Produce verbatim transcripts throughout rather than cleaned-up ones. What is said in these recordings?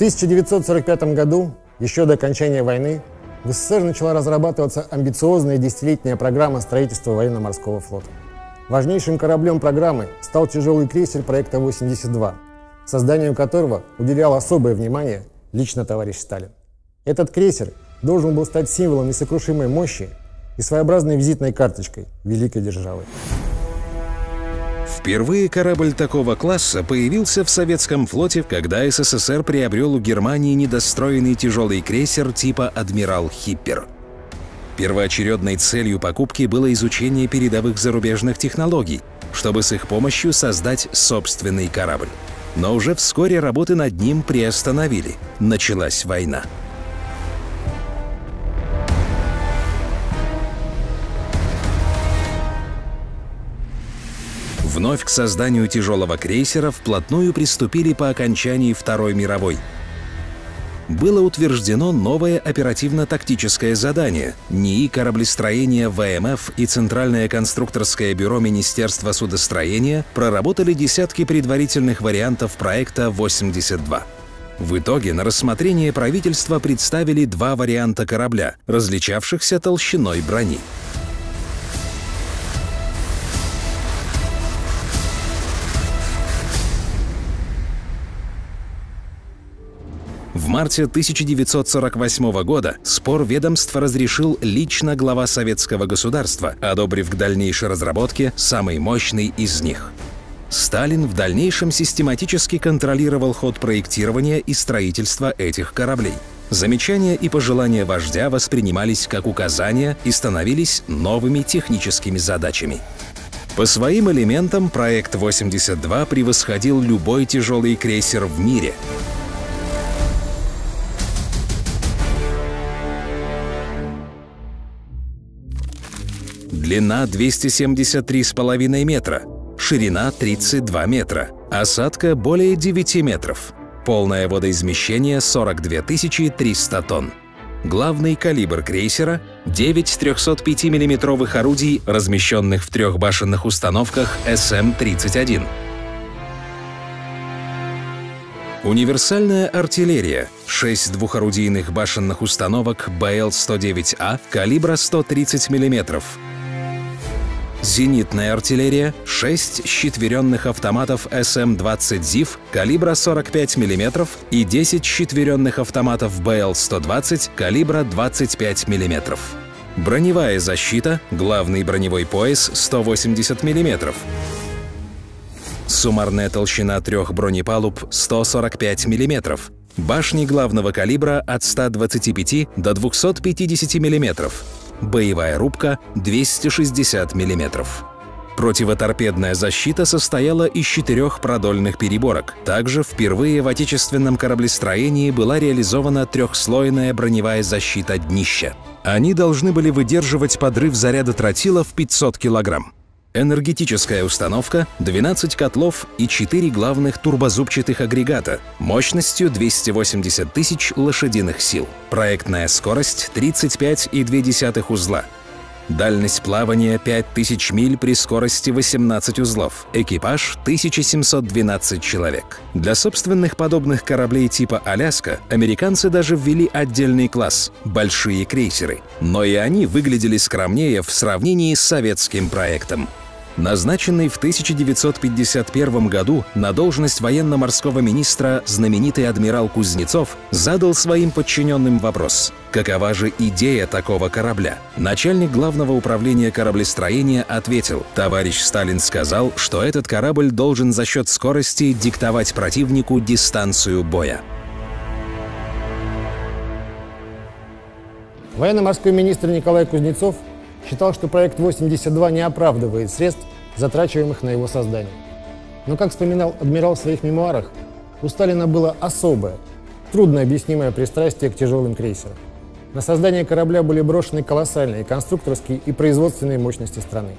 тысяча девятьсот сорок пятом году, еще до окончания войны, в СССР начала разрабатываться амбициозная десятилетняя программа строительства военно-морского флота. Важнейшим кораблем программы стал тяжелый крейсер проекта восемьдесят два, созданию которого уделял особое внимание лично товарищ Сталин. Этот крейсер должен был стать символом несокрушимой мощи и своеобразной визитной карточкой великой державы. Впервые корабль такого класса появился в советском флоте, когда СССР приобрел у Германии недостроенный тяжелый крейсер типа «Адмирал Хиппер». Первоочередной целью покупки было изучение передовых зарубежных технологий, чтобы с их помощью создать собственный корабль. Но уже вскоре работы над ним приостановили. Началась война. Вновь к созданию тяжелого крейсера вплотную приступили по окончании Второй мировой. Было утверждено новое оперативно-тактическое задание НИИ кораблестроения ВМФ и Центральное конструкторское бюро Министерства судостроения проработали десятки предварительных вариантов проекта восемьдесят два. В итоге на рассмотрение правительства представили два варианта корабля, различавшихся толщиной брони. В марте тысяча девятьсот сорок восьмого года спор ведомства разрешил лично глава советского государства, одобрив к дальнейшей разработке самый мощный из них. Сталин в дальнейшем систематически контролировал ход проектирования и строительства этих кораблей. Замечания и пожелания вождя воспринимались как указания и становились новыми техническими задачами. По своим элементам проект восемьдесят два превосходил любой тяжелый крейсер в мире. Длина двести семьдесят три и пять метра, ширина тридцать два метра, осадка более девяти метров, полное водоизмещение сорок две тысячи триста тонн. Главный калибр крейсера — девять трёхсот пяти миллиметровых орудий, размещенных в трех башенных установках эс эм тридцать один. Универсальная артиллерия — шесть двухорудийных башенных установок бэ эл сто девять а калибра сто тридцать миллиметров. Зенитная артиллерия — шесть щетверенных автоматов эс эм двадцать «Зив» калибра сорок пять миллиметров и десять щетверенных автоматов бэ эл сто двадцать калибра двадцать пять миллиметров. Броневая защита — главный броневой пояс сто восемьдесят миллиметров. Суммарная толщина трех бронепалуб — сто сорок пять миллиметров. Башни главного калибра от ста двадцати пяти до двухсот пятидесяти миллиметров. Боевая рубка — двести шестьдесят миллиметров. Противоторпедная защита состояла из четырех продольных переборок. Также впервые в отечественном кораблестроении была реализована трехслойная броневая защита днища. Они должны были выдерживать подрыв заряда тротила в пятьсот килограмм. Энергетическая установка, двенадцать котлов и четыре главных турбозубчатых агрегата мощностью двести восемьдесят тысяч лошадиных сил. Проектная скорость тридцать пять и две десятых узла. Дальность плавания пять тысяч миль при скорости восемнадцать узлов. Экипаж тысяча семьсот двенадцать человек. Для собственных подобных кораблей типа «Аляска» американцы даже ввели отдельный класс — большие крейсеры. Но и они выглядели скромнее в сравнении с советским проектом. Назначенный в тысяча девятьсот пятьдесят первом году на должность военно-морского министра знаменитый адмирал Кузнецов задал своим подчиненным вопрос: какова же идея такого корабля? Начальник главного управления кораблестроения ответил: товарищ Сталин сказал, что этот корабль должен за счет скорости диктовать противнику дистанцию боя. Военно-морской министр Николай Кузнецов считал, что проект восемьдесят два не оправдывает средств, затрачиваемых на его создание. Но, как вспоминал адмирал в своих мемуарах, у Сталина было особое, трудно объяснимое пристрастие к тяжелым крейсерам. На создание корабля были брошены колоссальные конструкторские и производственные мощности страны.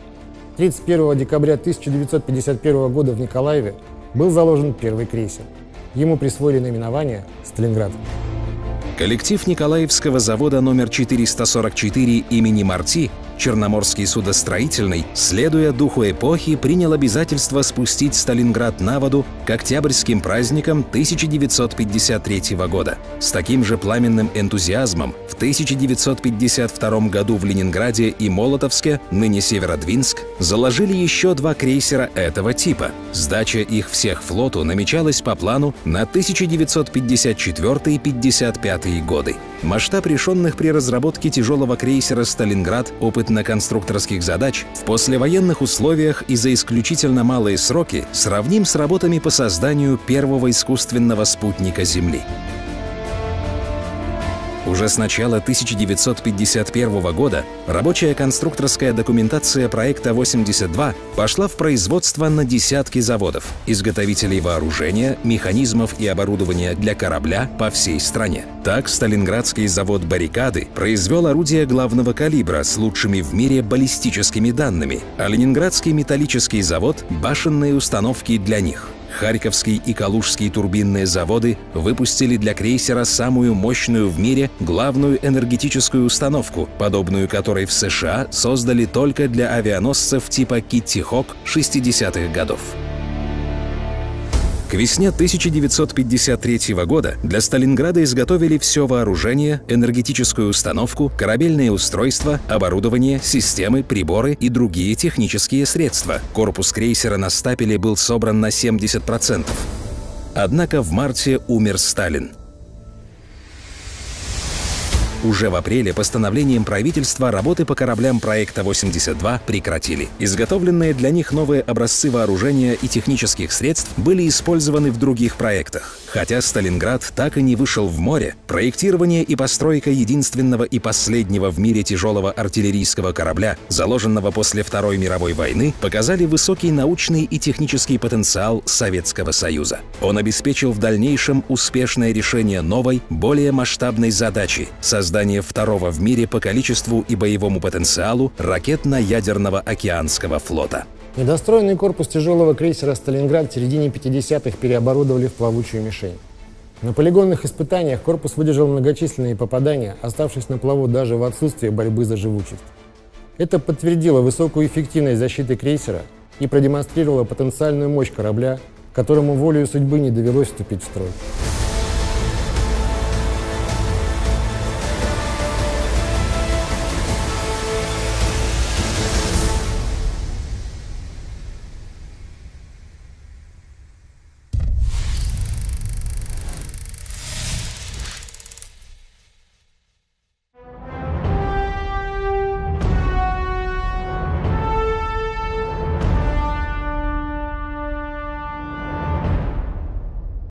тридцать первого декабря тысяча девятьсот пятьдесят первого года в Николаеве был заложен первый крейсер. Ему присвоили наименование «Сталинград». Коллектив Николаевского завода номер четыреста сорок четыре имени Марти Черноморский судостроительный, следуя духу эпохи, принял обязательство спустить Сталинград на воду к октябрьским праздникам тысяча девятьсот пятьдесят третьего года. С таким же пламенным энтузиазмом в тысяча девятьсот пятьдесят втором году в Ленинграде и Молотовске, ныне Северодвинск, заложили еще два крейсера этого типа. Сдача их всех флоту намечалась по плану на тысяча девятьсот пятьдесят четвёртый — пятьдесят пятый годы. Масштаб решенных при разработке тяжелого крейсера «Сталинград» опытно-конструкторских задач в послевоенных условиях и за исключительно малые сроки сравним с работами по созданию первого искусственного спутника Земли. Уже с начала тысяча девятьсот пятьдесят первого года рабочая конструкторская документация проекта восемьдесят два пошла в производство на десятки заводов, изготовителей вооружения, механизмов и оборудования для корабля по всей стране. Так, сталинградский завод «Баррикады» произвел орудия главного калибра с лучшими в мире баллистическими данными, а ленинградский металлический завод — башенные установки для них. Харьковский и Калужский турбинные заводы выпустили для крейсера самую мощную в мире главную энергетическую установку, подобную которой в США создали только для авианосцев типа «Китти Хок» шестидесятых годов. К весне тысяча девятьсот пятьдесят третьего года для Сталинграда изготовили все вооружение, энергетическую установку, корабельные устройства, оборудование, системы, приборы и другие технические средства. Корпус крейсера на стапеле был собран на семьдесят процентов. Однако в марте умер Сталин. Уже в апреле постановлением правительства работы по кораблям проекта восемьдесят два прекратили. Изготовленные для них новые образцы вооружения и технических средств были использованы в других проектах. Хотя Сталинград так и не вышел в море, проектирование и постройка единственного и последнего в мире тяжелого артиллерийского корабля, заложенного после Второй мировой войны, показали высокий научный и технический потенциал Советского Союза. Он обеспечил в дальнейшем успешное решение новой, более масштабной задачи — создание второго в мире по количеству и боевому потенциалу ракетно-ядерного океанского флота. Недостроенный корпус тяжелого крейсера «Сталинград» в середине пятидесятых переоборудовали в плавучую мишень. На полигонных испытаниях корпус выдержал многочисленные попадания, оставшись на плаву даже в отсутствии борьбы за живучесть. Это подтвердило высокую эффективность защиты крейсера и продемонстрировало потенциальную мощь корабля, которому волею судьбы не довелось вступить в строй.